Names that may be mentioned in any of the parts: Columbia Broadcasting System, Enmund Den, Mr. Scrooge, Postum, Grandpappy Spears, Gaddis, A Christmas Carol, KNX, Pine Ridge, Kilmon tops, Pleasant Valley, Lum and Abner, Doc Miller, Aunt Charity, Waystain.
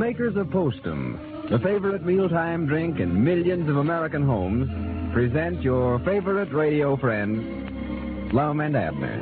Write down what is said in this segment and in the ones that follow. makers of Postum, the favorite mealtime drink in millions of American homes, present your favorite radio friends, Lum and Abner.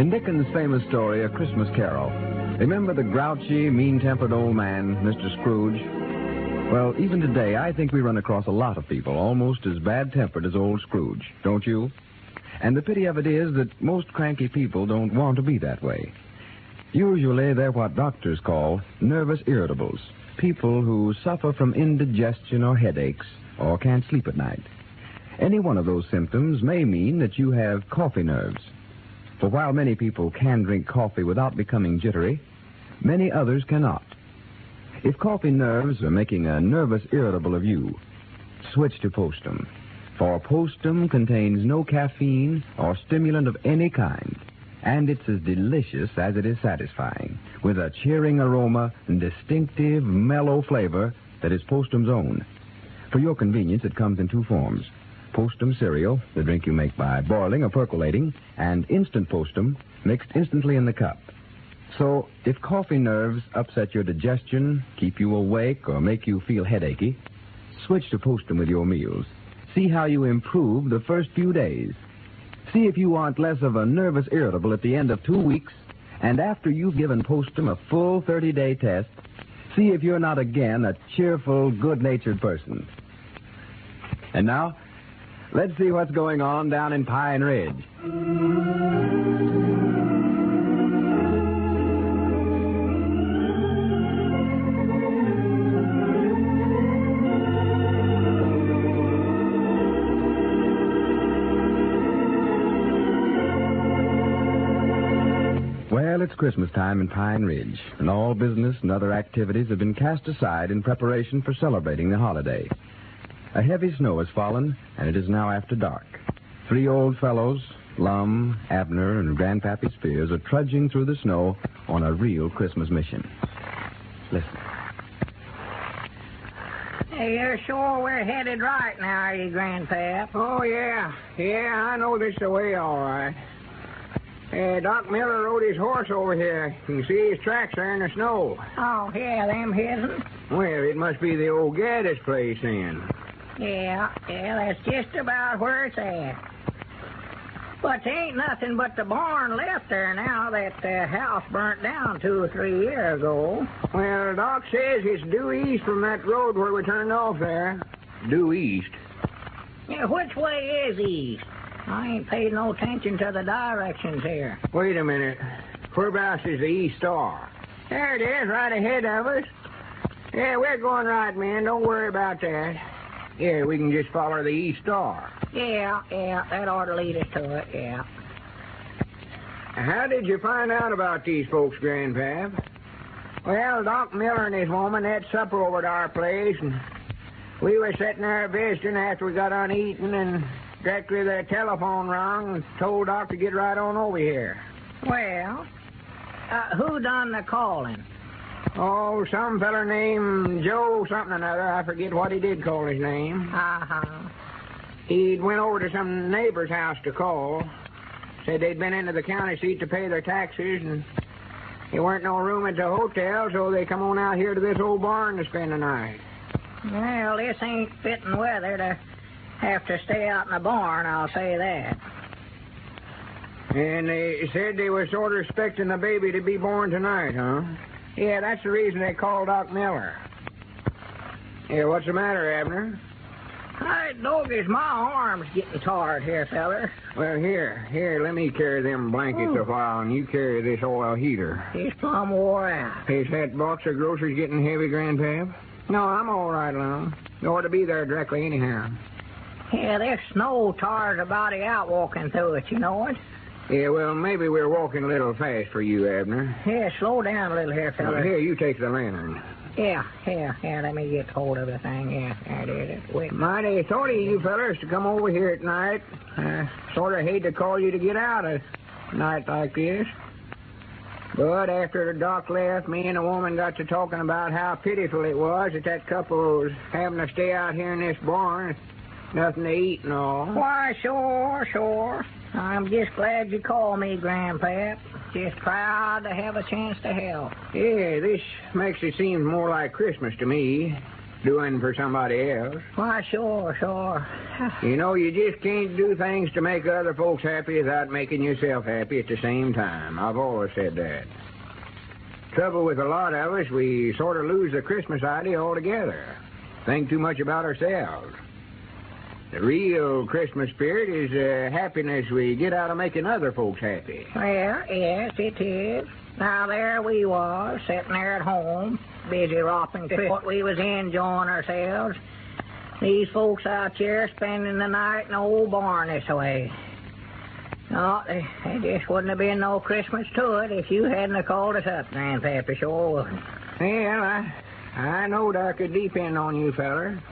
In Dickens' famous story, A Christmas Carol, remember the grouchy, mean-tempered old man, Mr. Scrooge? Well, even today, I think we run across a lot of people almost as bad-tempered as old Scrooge, don't you? And the pity of it is that most cranky people don't want to be that way. Usually, they're what doctors call nervous irritables, people who suffer from indigestion or headaches or can't sleep at night. Any one of those symptoms may mean that you have coffee nerves. For while many people can drink coffee without becoming jittery, many others cannot. If coffee nerves are making a nervous irritable of you, switch to Postum. For Postum contains no caffeine or stimulant of any kind, and it's as delicious as it is satisfying, with a cheering aroma and distinctive, mellow flavor that is Postum's own. For your convenience, it comes in two forms. Postum cereal, the drink you make by boiling or percolating, and instant Postum, mixed instantly in the cup. So, if coffee nerves upset your digestion, keep you awake, or make you feel headachy, switch to Postum with your meals. See how you improve the first few days. See if you aren't less of a nervous irritable at the end of 2 weeks, and after you've given Postum a full 30-day test, see if you're not again a cheerful, good-natured person. And now, let's see what's going on down in Pine Ridge. Well, it's Christmas time in Pine Ridge, and all business and other activities have been cast aside in preparation for celebrating the holiday. A heavy snow has fallen, and it is now after dark. Three old fellows, Lum, Abner, and Grandpappy Spears, are trudging through the snow on a real Christmas mission. Listen. Hey, you're sure we're headed right now, are you, Grandpap? Oh, yeah. Yeah, I know this the way, all right. Doc Miller rode his horse over here. You can see his tracks there in the snow. Oh, yeah, them his. Well, it must be the old Gaddis place, then. Yeah, that's just about where it's at. But there ain't nothing but the barn left there now that the house burnt down 2 or 3 years ago. Well, Doc says it's due east from that road where we turned off there. Due east? Yeah, which way is east? I ain't paid no attention to the directions here. Wait a minute. Whereabouts is the east star? There it is, right ahead of us. Yeah, we're going right, man. Don't worry about that. Yeah, we can just follow the east star. Yeah, that ought to lead us to it, yeah. How did you find out about these folks, Grandpap? Well, Doc Miller and his woman had supper over at our place, and we were sitting there visiting after we got done eating, and directly the telephone rang and told Doc to get right on over here. Well, who done the calling? Oh, some feller named Joe something or another. I forget what he did call his name. Uh-huh. He'd went over to some neighbor's house to call. Said they'd been into the county seat to pay their taxes, and there weren't no room at the hotel, so they come on out here to this old barn to spend the night. Well, this ain't fitting weather to have to stay out in the barn, I'll say that. And they said they were sort of expecting the baby to be born tonight, huh? Yeah, that's the reason they called Doc Miller. Yeah, what's the matter, Abner? Hi, dog, is my arm's getting tired here, feller. Well, here, let me carry them blankets a while, and you carry this oil heater. It's plumb wore out. Is that box of groceries getting heavy, Grandpap? No, I'm all right, Lum. You ought to be there directly anyhow. Yeah, this snow tires a body out walking through it, you know it. Yeah, well, maybe we're walking a little fast for you, Abner. Yeah, slow down a little here, fella. Well, here, you take the lantern. Yeah, let me get hold of the thing. Yeah, that is it. Wait. Mighty thought of you fellas to come over here at night. Sort of hate to call you to get out a night like this. But after Doc left, me and the woman got to talking about how pitiful it was that couple was having to stay out here in this barn. Nothing to eat and all. Why, sure. I'm just glad you called me, Grandpap. Just proud to have a chance to help. Yeah, this makes it seem more like Christmas to me. Doing for somebody else. Why, sure. You know, you just can't do things to make other folks happy without making yourself happy at the same time. I've always said that. Trouble with a lot of us, we sort of lose the Christmas idea altogether. Think too much about ourselves. The real Christmas spirit is the happiness we get out of making other folks happy. Well, yes, it is. Now, there we was, sitting there at home, busy ropping what we was enjoying ourselves. These folks out here spending the night in the old barn this way. No, there just wouldn't have been no Christmas to it if you hadn't have called us up, Grandpappy, sure wouldn't. Well, I knowed I could depend on you, feller.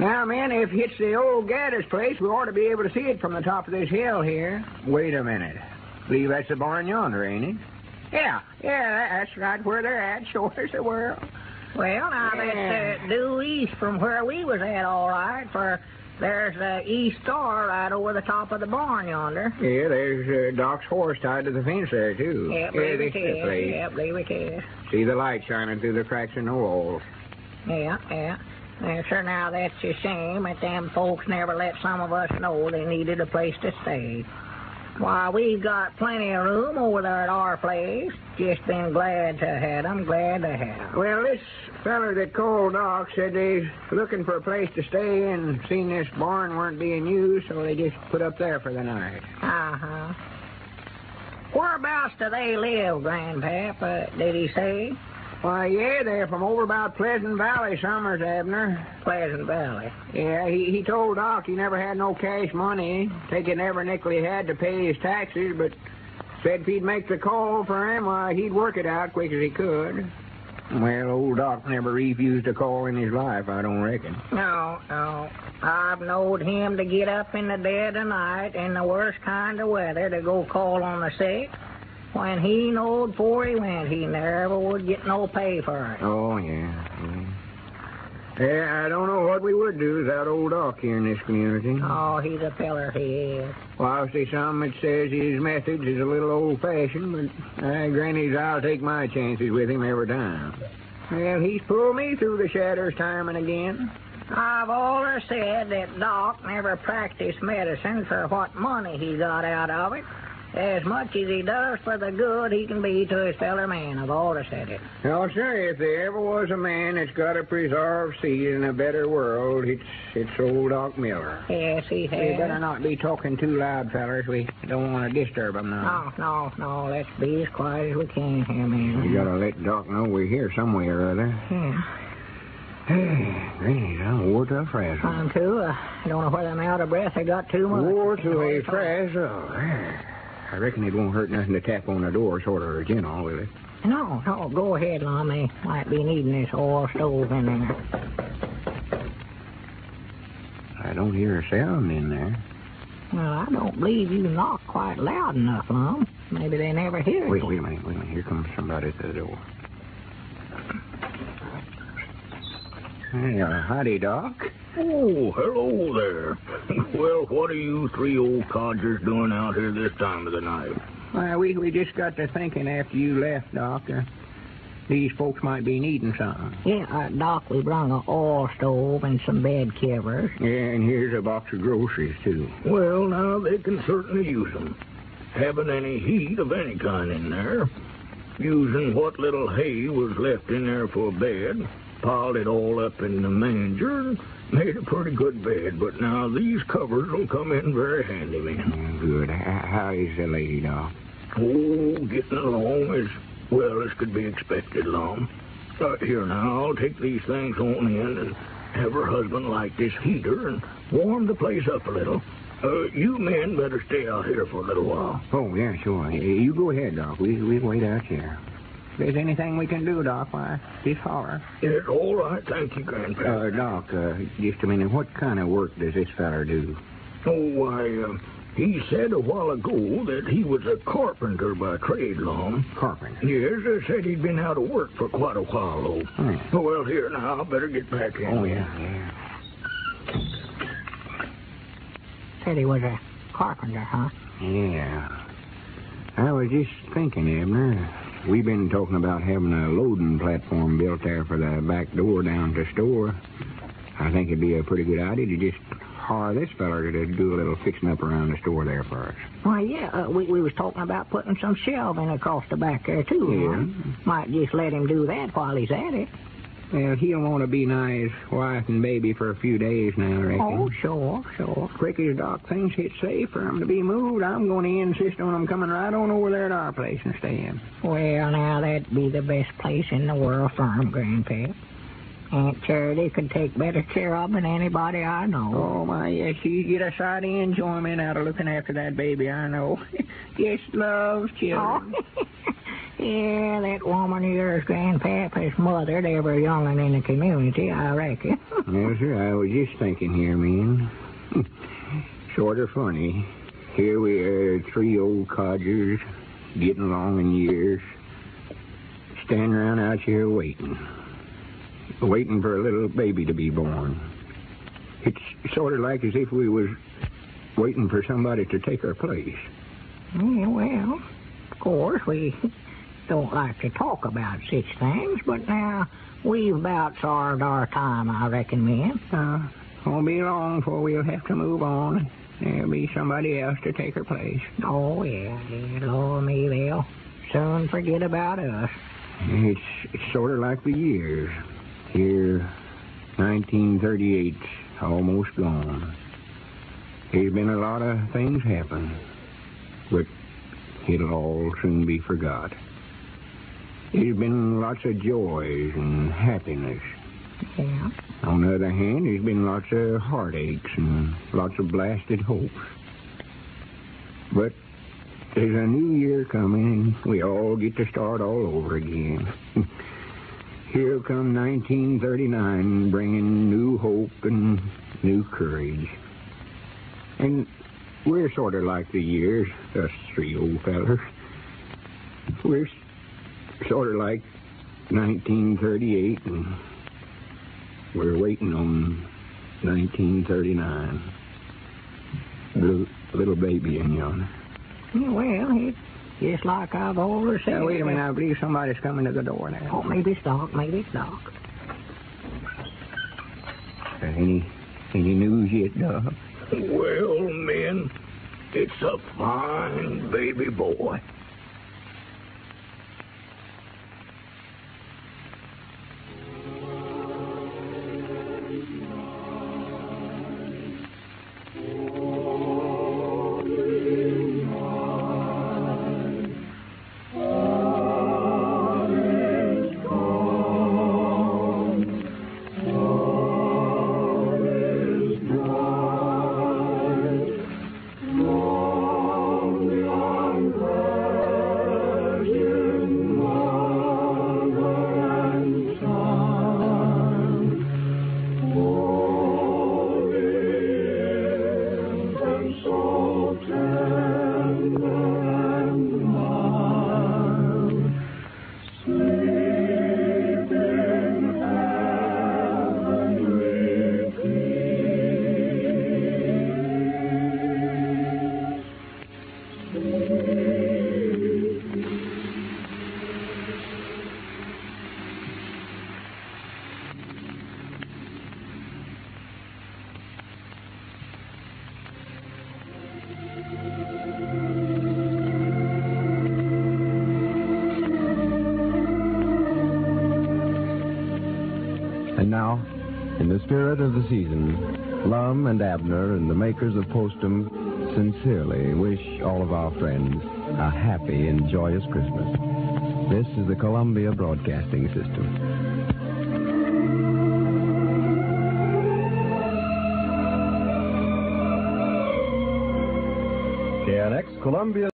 Now, man, if it's the old Gaddis place, we ought to be able to see it from the top of this hill here. Wait a minute. I believe that's the barn yonder, ain't it? Yeah, that's right where they're at, sure as the world. Well, now, that's due east from where we was at, all right, for there's the east star right over the top of the barn yonder. Yeah, there's Doc's horse tied to the fence there, too. Yep, believe it is. See the light shining through the cracks in the walls. Yeah. Well, sure, now, that's a shame that them folks never let some of us know they needed a place to stay. Why, we've got plenty of room over there at our place. Just been glad to have them. Well, this feller that called Doc said they's looking for a place to stay and seen this barn weren't being used, so they just put up there for the night. Uh-huh. Whereabouts do they live, Grandpap? Did he say? Why, yeah, they're from over about Pleasant Valley, Summers, Abner. Pleasant Valley? Yeah, he told Doc he never had no cash money, taking every nickel he had to pay his taxes, but said if he'd make the call for him, why, he'd work it out quick as he could. Well, old Doc never refused a call in his life, I don't reckon. No. I've knowed him to get up in the dead of night in the worst kind of weather to go call on the sick. When he knowed before he went, he never would get no pay for it. Oh, yeah. Yeah, I don't know what we would do without old Doc here in this community. Oh, he's a feller, he is. Well, I see some that says his methods is a little old-fashioned, but Granny's, I'll take my chances with him every time. Well, he's pulled me through the shatters time and again. I've always said that Doc never practiced medicine for what money he got out of it. As much as he does for the good he can be to his feller man. I've always said it. No, sir, if there ever was a man that's got a preserved seed in a better world, it's old Doc Miller. Yes, he has. We better not be talking too loud, fellers. We don't want to disturb him now. No. Let's be as quiet as we can here, man. We gotta let Doc know we're here some way or other. Yeah. Hey, Granny, I'm wore to a frazzle. I'm too. I don't know whether I'm out of breath. I got too much. Wore to a frazzle. I reckon it won't hurt nothing to tap on the door, sort of a general, will it? No. Go ahead, Lum. They might be needing this oil stove in there. I don't hear a sound in there. Well, I don't believe you knock quite loud enough, Lum. Maybe they never hear it. Wait a minute. Here comes somebody at the door. Hey, howdy, Doc. Oh, hello there. Well, what are you three old codgers doing out here this time of the night? Well, we just got to thinking after you left, Doctor. These folks might be needing something. Yeah, Doc, we brung an oil stove and some bed covers. Yeah, and here's a box of groceries, too. Well, now, they can certainly use them. Haven't any heat of any kind in there. Using what little hay was left in there for a bed, piled it all up in the manger and made a pretty good bed, but now these covers will come in very handy, man. Good. How is the lady, Doc? Oh, getting along as well as could be expected, Lum. Right here now, I'll take these things on in and have her husband light this heater and warm the place up a little. You men better stay out here for a little while. Oh, yeah, sure. You go ahead, Doc. We'll wait out here. If there's anything we can do, Doc, why, just holler. It's all right, thank you, Grandpa. Doc, just a minute, what kind of work does this feller do? Oh, why, he said a while ago that he was a carpenter by trade, Lum. Carpenter? Yes, said he'd been out of work for quite a while, though. Well, here now, I better get back in. Oh, yeah. said he was a carpenter, huh? Yeah. I was just thinking, Abner. We've been talking about having a loading platform built there for the back door down to store. I think it'd be a pretty good idea to just hire this feller to do a little fixing up around the store there for us. Why, yeah, we was talking about putting some shelving across the back there, too. Yeah. Might just let him do that while he's at it. Well, he'll want to be nigh his wife and baby for a few days now, I reckon. Oh, sure. Quick as Doc thinks it's safe for him to be moved, I'm going to insist on him coming right on over there to our place and staying. Well, now, that'd be the best place in the world for him, Grandpa. Aunt Charity could take better care of than anybody I know. Oh, my, yes, she'd get a sight of enjoyment out of looking after that baby, I know. Yes, loves children. Oh. Yeah, that woman of yours, Grandpap, has mothered every young'un in the community, I reckon. Yes, sir, I was just thinking here, man. Sort of funny. Here we are, three old codgers, getting along in years, standing around out here waiting for a little baby to be born. It's sort of like as if we was waiting for somebody to take our place. Yeah, well, of course, we don't like to talk about such things, but now we've about served our time, I reckon, men. Won't be long before we'll have to move on. There'll be somebody else to take her place. Oh, yeah, Lord me, they'll soon forget about us. It's sort of like the years. Here, 1938's almost gone. There's been a lot of things happen, but it'll all soon be forgot. There's been lots of joys and happiness. Yeah. On the other hand, there's been lots of heartaches and lots of blasted hopes. But there's a new year coming, and we all get to start all over again. Here come 1939, bringing new hope and new courage. And we're sort of like the years, us three old fellers. We're sort of like 1938, and we're waiting on 1939. The little baby in yonder. Well, it's just like I've always said. Now, wait a minute, I believe somebody's coming to the door now. Oh, maybe it's Doc. Any news yet, Doc? Well, men, it's a fine baby boy. Now, in the spirit of the season, Lum and Abner and the makers of Postum sincerely wish all of our friends a happy and joyous Christmas. This is the Columbia Broadcasting System. KNX Columbia.